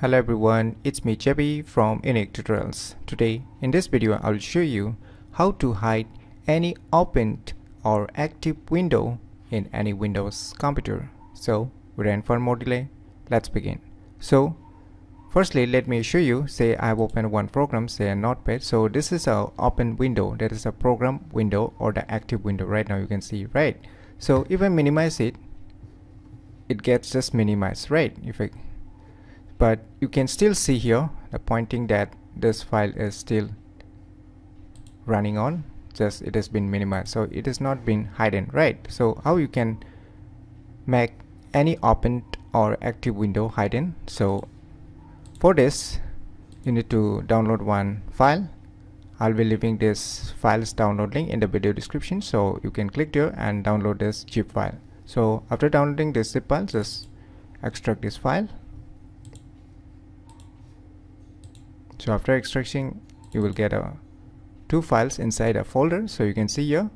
Hello everyone, it's me Jebby from UniqueTutorials. Today in this video I will show you how to hide any opened or active window in any Windows computer. So without further more delay, let's begin. So firstly let me show you, say I've opened one program, say a notepad. So this is a open window, that is a program window or the active window right now you can see, right? So if I minimize it, it gets just minimized, right? But you can still see here the pointing that this file is still running on, just it has been minimized, so it has not been hidden, right? So how you can make any opened or active window hidden? So for this you need to download one file. I'll be leaving this files download link in the video description, so you can click there and download this zip file. So after downloading this zip file, just extract this file. So after extraction you will get two files inside a folder. So you can see here,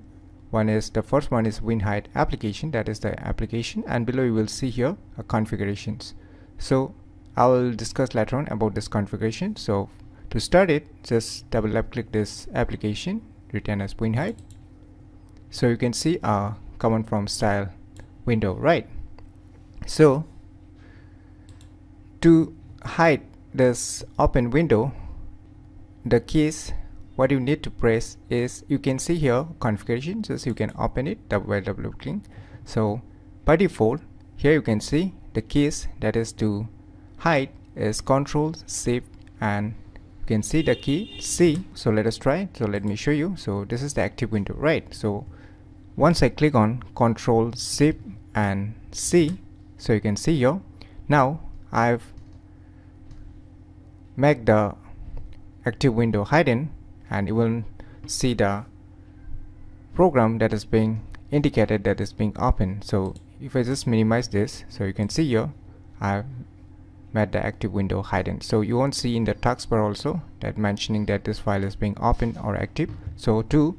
the first one is WinHide application, that is the application, and below you will see here a configurations. So I will discuss later on about this configuration. So to start it, just double left click this application written as WinHide. So you can see a command from style window, right? So to hide this open window, the keys what you need to press is, you can see here configuration, just you can open it double clicking. So by default here you can see the keys that is to hide is Ctrl Shift, and you can see the key C. So let us try. So let me show you. So this is the active window, right? So once I click on Ctrl Shift and C, so you can see here now I've make the active window hidden, and you will see the program that is being indicated that is being open. So if I just minimize this, so you can see here I've made the active window hidden. So you won't see in the taskbar also that mentioning that this file is being open or active. So to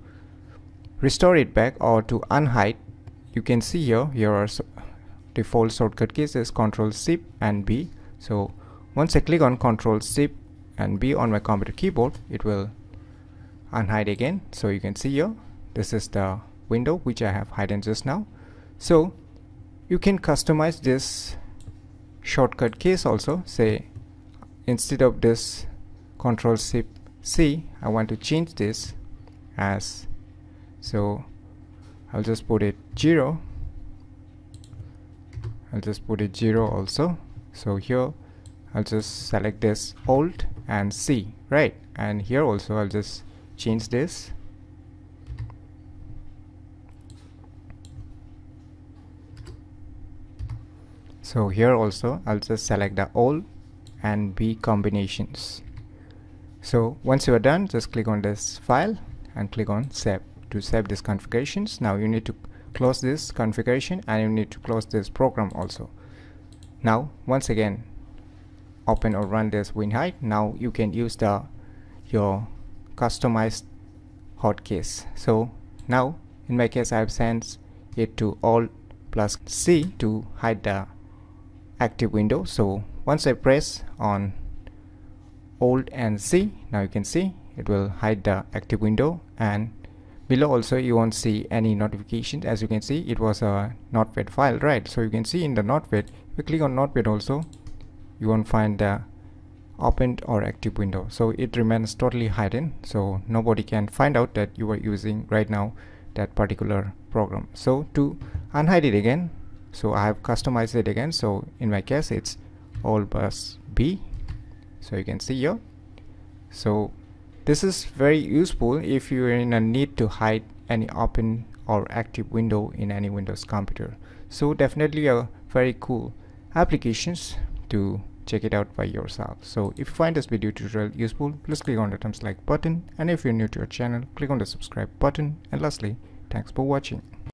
restore it back or to unhide, you can see here, here are default shortcut keys is Ctrl Shift and B. so once I click on Ctrl Shift and B on my computer keyboard, it will unhide again. So you can see here, this is the window which I have hidden just now. So you can customize this shortcut keys also. Say instead of this Ctrl Shift C, I want to change this as, so I'll just put it 0. I'll just put it 0 also. So here I'll just select this Alt and C, right? And here also I'll just change this. So here also I'll just select the Alt and B combinations. So once you are done, just click on this file and click on save to save these configurations. Now you need to close this configuration and you need to close this program also. Now once again open or run this WinHide. Now you can use your customized hotkeys. So now in my case I have sent it to Alt+C to hide the active window. So once I press on Alt and C, now you can see it will hide the active window, and below also you won't see any notifications. As you can see, it was a notepad file, right? So you can see in the notepad, if you click on notepad also, you won't find the opened or active window, so it remains totally hidden, so nobody can find out that you are using right now that particular program. So to unhide it again, so I have customized it again. So in my case it's Alt+B. So you can see here. So this is very useful if you are in a need to hide any open or active window in any Windows computer. So definitely a very cool applications to check it out by yourself. So if you find this video tutorial useful, please click on the thumbs like button, and if you're new to our channel, click on the subscribe button, and lastly, thanks for watching.